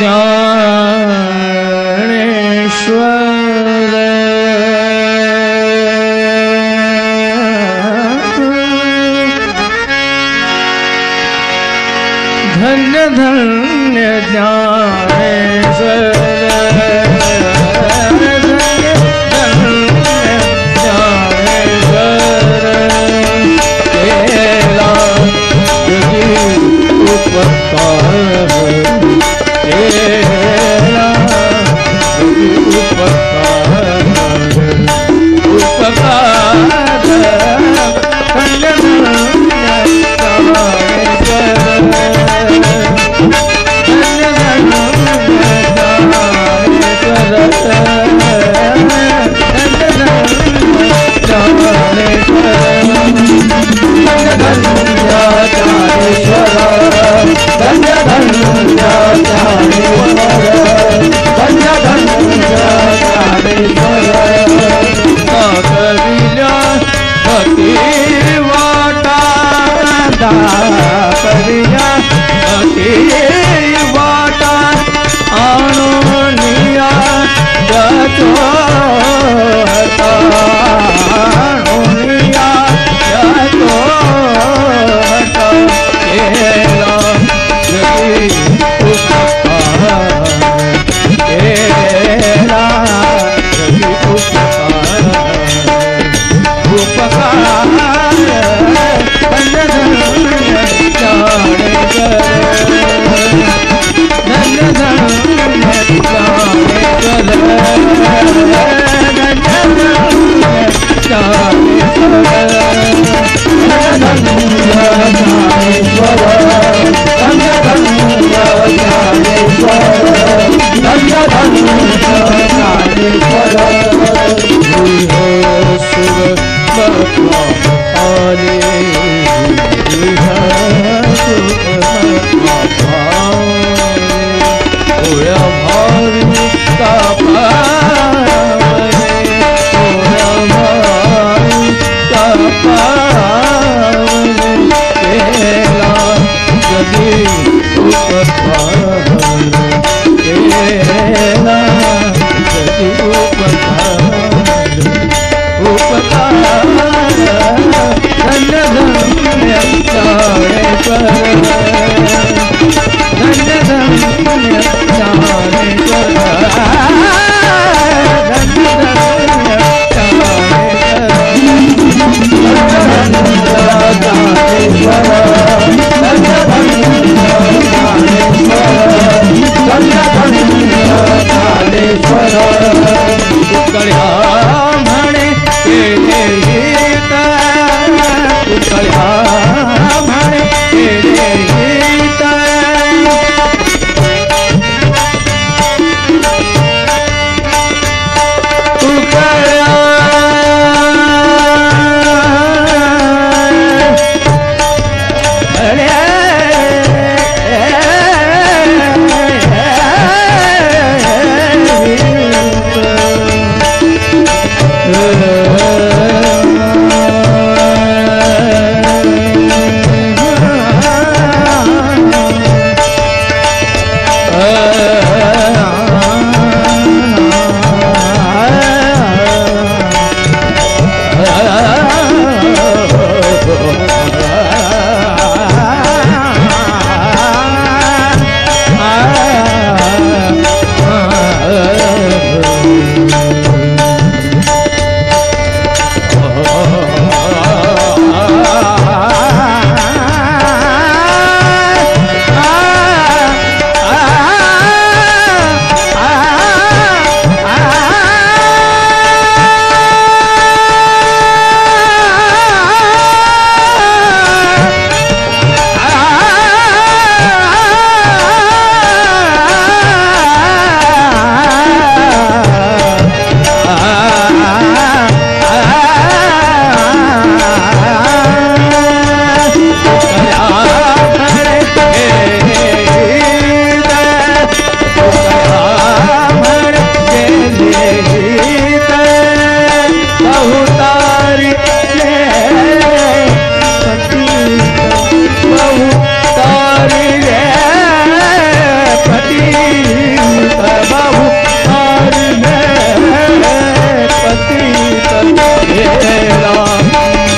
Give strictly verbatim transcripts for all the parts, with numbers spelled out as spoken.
ज्ञानेश्वर धन्य धन्य ज्ञानेश्वर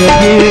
جديد.